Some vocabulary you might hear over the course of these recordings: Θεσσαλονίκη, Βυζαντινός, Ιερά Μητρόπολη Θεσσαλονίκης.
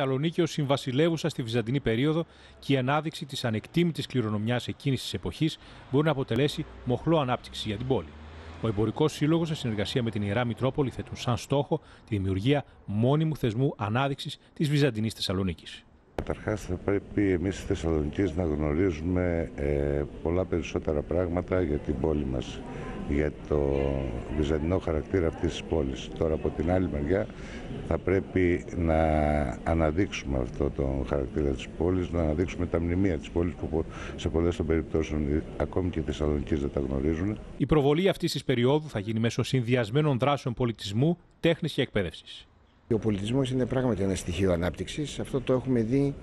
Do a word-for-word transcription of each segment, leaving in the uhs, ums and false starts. Θεσσαλονίκη ως συμβασιλεύουσα στη βυζαντινή περίοδο και η ανάδειξη της ανεκτήμητης κληρονομιάς εκείνης της εποχής μπορεί να αποτελέσει μοχλό ανάπτυξη για την πόλη. Ο Εμπορικός Σύλλογος, σε συνεργασία με την Ιερά Μητρόπολη, θέτουν σαν στόχο τη δημιουργία μόνιμου θεσμού ανάδειξης της βυζαντινής Θεσσαλονίκης. Καταρχάς, θα πρέπει εμείς οι Θεσσαλονικείς να γνωρίζουμε ε, πολλά περισσότερα πράγματα για την πόλη μας, για το βυζαντινό χαρακτήρα αυτής της πόλης. Τώρα, από την άλλη μεριά, θα πρέπει να αναδείξουμε αυτό το χαρακτήρα της πόλης, να αναδείξουμε τα μνημεία της πόλης που σε πολλές των περιπτώσεων ακόμη και οι Θεσσαλονικείς δεν τα γνωρίζουν. Η προβολή αυτής της περίοδου θα γίνει μέσω συνδυασμένων δράσεων πολιτισμού, τέχνης και εκπαίδευσης. Ο πολιτισμός είναι πράγματι ένα στοιχείο ανάπτυξης. Αυτό το έχουμε δει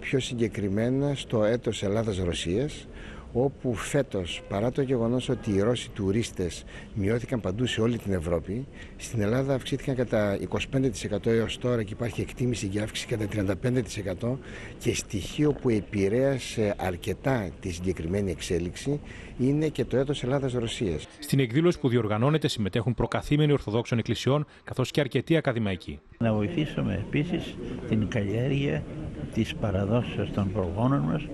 πιο συγκεκριμένα στο έτος Ελλάδας-Ρωσίας, όπου φέτος, παρά το γεγονός ότι οι Ρώσοι τουρίστες μειώθηκαν παντού σε όλη την Ευρώπη, στην Ελλάδα αυξήθηκαν κατά είκοσι πέντε τοις εκατό έως τώρα και υπάρχει εκτίμηση για αύξηση κατά τριάντα πέντε τοις εκατό, και στοιχείο που επηρέασε αρκετά τη συγκεκριμένη εξέλιξη είναι και το έτος Ελλάδας-Ρωσίας. Στην εκδήλωση που διοργανώνεται συμμετέχουν προκαθήμενοι Ορθοδόξων Εκκλησιών καθώς και αρκετοί ακαδημαϊκοί. Να βοηθήσουμε επίσης την καλλιέργεια της παραδόσεως των προγόνων μας,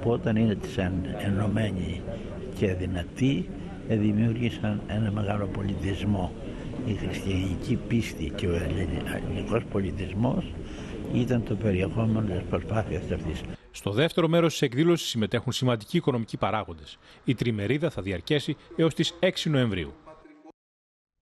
που όταν είναι ενωμένοι και δυνατοί δημιούργησαν ένα μεγάλο πολιτισμό. Η χριστιανική πίστη και ο ελληνικός πολιτισμός ήταν το περιεχόμενο της προσπάθειας αυτής. Στο δεύτερο μέρος της εκδήλωσης συμμετέχουν σημαντικοί οικονομικοί παράγοντες. Η τριμερίδα θα διαρκέσει έως τις έξι Νοεμβρίου.